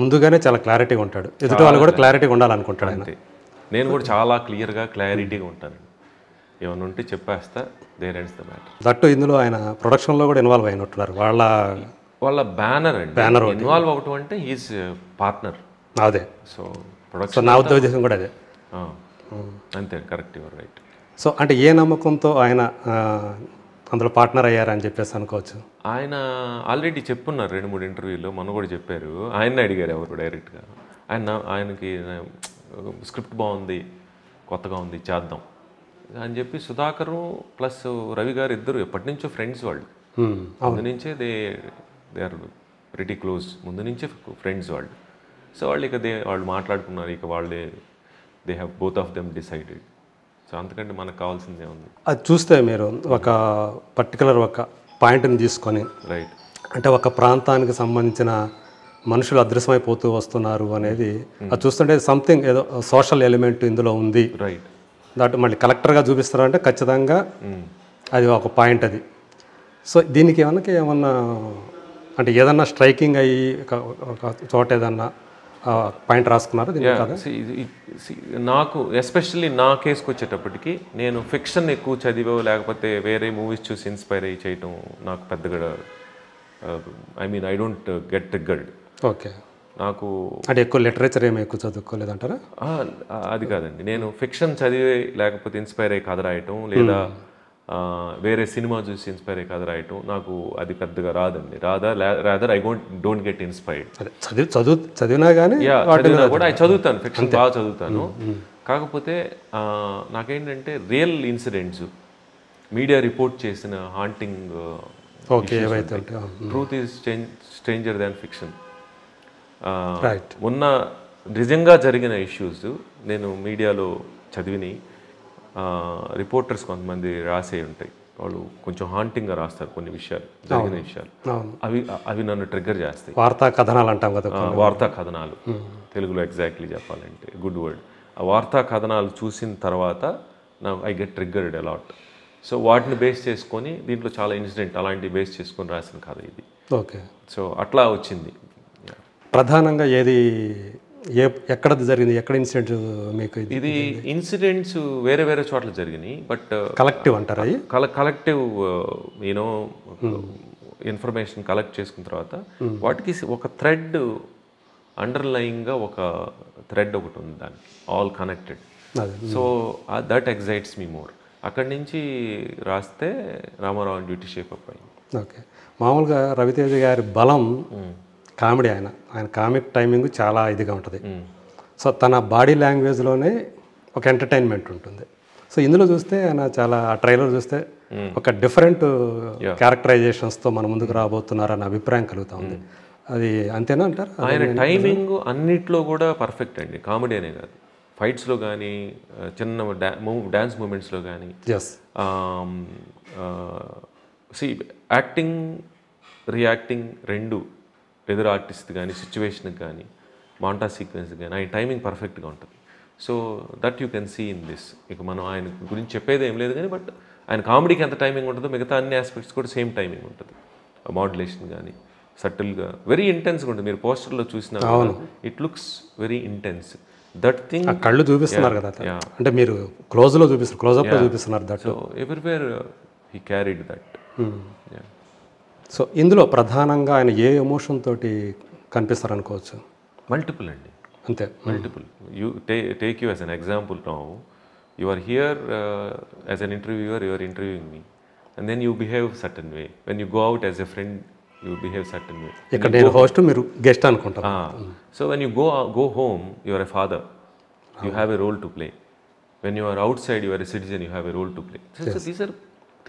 ముందుగానే చాలా క్లారిటీగా ఉంటాడు, ఎదుటి వాళ్ళు కూడా క్లారిటీగా ఉండాలనుకుంటాడు. అంతే, నేను కూడా చాలా క్లియర్గా క్లారిటీగా ఉంటాను, ఏమైనా ఉంటే చెప్పేస్తా, there ends the matter. That ఇందులో ఆయన ప్రొడక్షన్లో కూడా ఇన్వాల్వ్ అయినట్టున్నారు, వాళ్ళ బ్యానర్ అండి. బ్యానర్ ఇన్వాల్వ్ అవటం అంటే హీజ్ పార్ట్నర్. అదే, సో ప్రొడక్షన్ నా ఉద్దేశం కూడా అదే. అంతే, కరెక్ట్, యువర్ రైట్. సో అంటే ఏ నమ్మకంతో ఆయన అందులో పార్ట్నర్ అయ్యారని చెప్పేసి అనుకోవచ్చు? ఆయన ఆల్రెడీ చెప్పున్నారు 2-3 ఇంటర్వ్యూలో, మనం కూడా చెప్పారు. ఆయన అడిగారు ఎవరు డైరెక్ట్గా, ఆయనకి స్క్రిప్ట్ బాగుంది, కొత్తగా ఉంది, చేద్దాం అని చెప్పి. సుధాకర్ ప్లస్ రవి గారు ఇద్దరు ఎప్పటి నుంచో ఫ్రెండ్స్, వాళ్ళు ముందు నుంచే దే ఆర్ ప్రిటీ క్లోజ్, ముందు నుంచే ఫ్రెండ్స్ వాళ్ళు. సో వాళ్ళు ఇక వాళ్ళు మాట్లాడుకున్నారు, ఇక వాళ్ళే they have both of them decided. So అందుకంటే మనకు కావాల్సిందే ఉంది. అది చూస్తే మీరు ఒక పర్టికులర్ ఒక పాయింట్ని తీసుకొని, రైట్, అంటే ఒక ప్రాంతానికి సంబంధించిన మనుషులు అదృశ్యమైపోతూ వస్తున్నారు అనేది అది చూస్తుంటే సంథింగ్ ఏదో సోషల్ ఎలిమెంట్ ఇందులో ఉంది, రైట్. దాంట్లో మళ్ళీ కలెక్టర్గా చూపిస్తారంటే ఖచ్చితంగా అది ఒక పాయింట్ అది. సో దీనికి ఏమన్నా అంటే ఏదన్నా స్ట్రైకింగ్ అయ్యి ఒక చోట ఏదన్నా పాయింట్ రాసుకున్నారు నాకు? ఎస్పెషల్లీ నా కేసుకు వచ్చేటప్పటికి నేను ఫిక్షన్ ఎక్కువ చదివో లేకపోతే వేరే మూవీస్ చూసి ఇన్స్పైర్ అయ్యి చేయటం నాకు పెద్దగా, I mean I don't get triggered. Okay, నాకు అంటే ఎక్కువ లిటరేచర్ ఏమి ఎక్కువ చదువుకోలేదంటారా? అది కాదండి, నేను ఫిక్షన్ చదివే లేకపోతే ఇన్స్పైర్ అయ్యి కథ రాయటం, లేదా వేరే సినిమా చూసి ఇన్స్పైర్ అయ్యి కథ రాయటం, నాకు అది పెద్దగా రాదండి. Rather I don't get inspired. చదివినా కానీ కూడా చదువుతాను, ఫిక్షన్ బాగా చదువుతాను. కాకపోతే నాకేంటంటే రియల్ ఇన్సిడెంట్స్, మీడియా రిపోర్ట్ చేసిన haunting, truth is stranger than fiction, ఉన్న నిజంగా జరిగిన ఇష్యూస్ నేను మీడియాలో చదివిని. రిపోర్టర్స్ కొంతమంది రాసే ఉంటాయి, వాళ్ళు కొంచెం హాంటింగ్గా రాస్తారు కొన్ని విషయాలు, జరిగిన విషయాలు. అవి నన్ను ట్రిగ్గర్ చేస్తాయి. వార్తా కథనాలు అంటాం కదా, వార్తా కథనాలు తెలుగులో ఎగ్జాక్ట్లీ చెప్పాలంటే గుడ్ వర్డ్. ఆ వార్తా కథనాలు చూసిన తర్వాత నాకు I get triggered a lot. So వాటిని బేస్ చేసుకొని, దీంట్లో చాలా ఇన్సిడెంట్ అలాంటివి బేస్ చేసుకొని రాసిన కథ ఇది. ఓకే, సో అట్లా వచ్చింది. ప్రధానంగా ఎక్కడ జరిగింది, ఎక్కడ ఇన్సిడెంట్ మీకు? ఇది ఇన్సిడెంట్స్ వేరే వేరే చోట్ల జరిగినాయి, బట్ కలెక్టివ్ అంటారు. అది కలెక్టివ్, యూనో, ఇన్ఫర్మేషన్ కలెక్ట్ చేసుకున్న తర్వాత వాటికి ఒక థ్రెడ్, అండర్లైయింగ్గా ఒక థ్రెడ్ ఒకటి ఉంది, దానికి all connected. So that excites me more. అక్కడి నుంచి రాస్తే Ramarao on duty shape up అయింది. ఓకే, మామూలుగా రవితేజ గారి బలం కామెడీ. ఆయన కామిక్ టైమింగ్ చాలా ఇదిగా ఉంటుంది. సో తన బాడీ లాంగ్వేజ్లోనే ఒక ఎంటర్టైన్మెంట్ ఉంటుంది. సో ఇందులో చూస్తే ఆయన చాలా, ఆ ట్రైలర్ చూస్తే ఒక డిఫరెంట్ క్యారెక్టరైజేషన్స్తో మన ముందుకు రాబోతున్నారన్న అభిప్రాయం కలుగుతూ ఉంది. అది అంతేనా అంటారు? ఆయన టైమింగ్ అన్నిట్లో కూడా పర్ఫెక్ట్ అండి, కామెడీ అనే కాదు, ఫైట్స్లో కానీ, చిన్న డ్యాన్స్ మూమెంట్స్లో కానీ. యాక్టింగ్, రియాక్టింగ్ రెండు, ఎదురు ఆర్టిస్ట్ కానీ, సిచ్యువేషన్కి కానీ, మాంటా సీక్వెన్స్ కానీ ఆయన టైమింగ్ పర్ఫెక్ట్గా ఉంటుంది. So that you can see in this. ఇక మనం ఆయన గురించి చెప్పేది ఏం లేదు కానీ, బట్ ఆయన కామెడీకి ఎంత టైమింగ్ ఉంటుందో మిగతా అన్ని ఆస్పెక్ట్స్ కూడా సేమ్ టైమింగ్ ఉంటుంది. మాడ్యులేషన్ కానీ సటిల్గా వెరీ ఇంటెన్స్గా ఉంటుంది. మీరు పోస్టర్లో చూసినా it looks very intense. That thing కళ్ళు చూపిస్తున్నారు కదా, అంటే మీరు క్లోజ్లో చూపిస్తారు, క్లోజ్అప్లో చూపిస్తున్నారు. That everywhere he carried that. So ఇందులో ప్రధానంగా ఆయన ఏ ఎమోషన్ తోటి కనిపిస్తారనుకోవచ్చు? మల్టిపుల్ అండి, అంతే, multiple. You take you as an example. Now you are here as an interviewer, you are interviewing me, and then you behave certain way. When you go out as a friend, you behave certain way. ఇక్కడ నేను host, మీరు guest అనుకుంటారు. So when you go home, you are a father, you have a role to play. When you are outside, you are a citizen, you have a role to play. So these are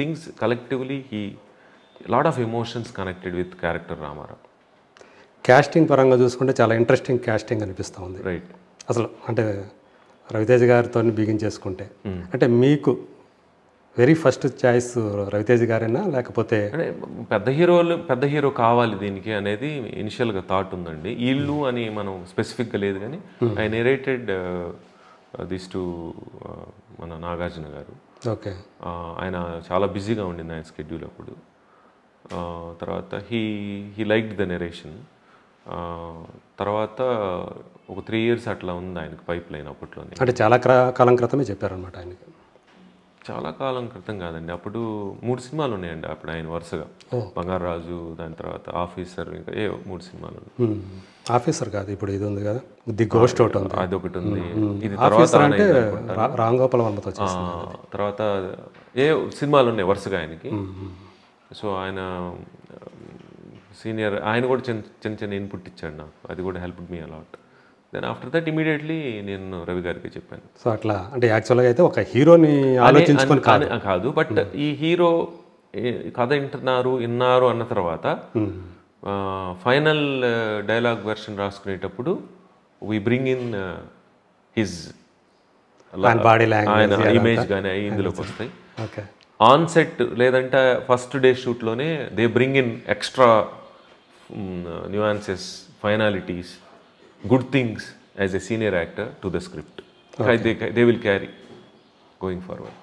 things collectively he lot of emotions connected with character Ramarao. Casting పరంగా చూసుకుంటే చాలా interesting casting అనిపిస్తూ ఉంది. Right, అసలు అంటే రవితేజ గారితో బిగించేసుకుంటే, అంటే మీకు వెరీ ఫస్ట్ చాయిస్ రవితేజ గారేనా లేకపోతే పెద్ద హీరో కావాలి దీనికి అనేది ఇనిషియల్గా థాట్ ఉందండి. వీళ్ళు అని మనం స్పెసిఫిక్గా లేదు కానీ ఐ నేరేటెడ్ దిస్ టు మన నాగార్జున గారు. ఓకే, ఆయన చాలా బిజీగా ఉండింది ఆయన స్కెడ్యూల్ అప్పుడు. తర్వాత హీ లైక్డ్ ద నెరేషన్. తర్వాత ఒక 3 years అట్లా ఉంది ఆయనకి పైప్ లైన్ అప్పట్లోనే. అంటే చాలా కాలం క్రితమే చెప్పారనమాట ఆయనకి. చాలా కాలం క్రితం కాదండి, అప్పుడు 3 సినిమాలు ఉన్నాయండి అప్పుడు ఆయన వరుసగా, బంగారాజు, దాని తర్వాత ఆఫీసర్, ఇంకా ఏ 3 సినిమాలు. ఆఫీసర్ కాదు, ఇప్పుడు ఇది ఉంది కదా ది గోస్ట్ ఒకటి ఉంది, అది ఒకటి ఉంది. ఇది రామ్ గోపాల్ వర్మ తర్వాత ఏ సినిమాలు ఉన్నాయి వరుసగా ఆయనకి. సో ఆయన సీనియర్, ఆయన కూడా చిన్న చిన్న ఇన్పుట్ ఇచ్చాడు నాకు, అది కూడా help me a lot. Then after that immediately నేను రవి గారికి చెప్పాను. సో అట్లా అంటే యాక్చువల్గా అయితే ఒక హీరోని ఆలోచించుకొని కాదు, బట్ ఈ హీరో కథ విన్నారు అన్న తర్వాత ఫైనల్ డైలాగ్ వెర్షన్ రాసుకునేటప్పుడు we bring in his body language, image కానీ ఇందులోకి వస్తాయి. ఆన్ సెట్ లేదంటే ఫస్ట్ డే షూట్లోనే they bring in extra nuances, finalities, good things as a senior actor to the script. Okay. They will carry going forward.